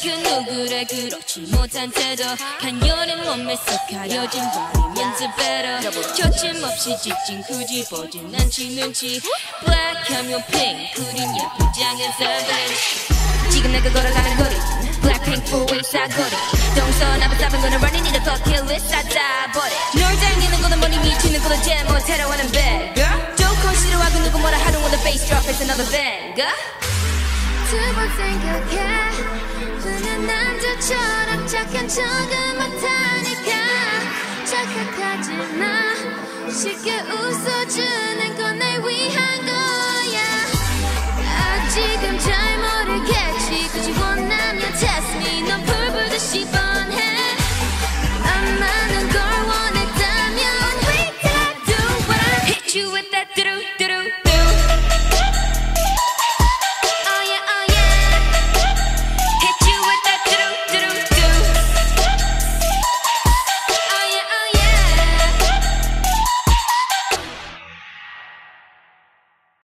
그 누구래 그렇지 못한 태도 간연한 몸매서 가려진 바리면서 better 거침없이 직진 굳이 보진 않지 눈치 black 하면 pink 그린 예쁜 장은 savage 지금 내가 걸어가는 거리 blackpink for it 사거리 동선 앞에 잡은 거는 running in the bucket list I die but it 널 당기는 거는 머리 미치는 거는 제모 테러하는 bad girl 조건 싫어하고 누구 뭐라 하는 거는 face drop it's another bang girl 두 번 생각해 그는 남자처럼 착한 척은 못하니까 착각하지 마 쉽게 웃어줘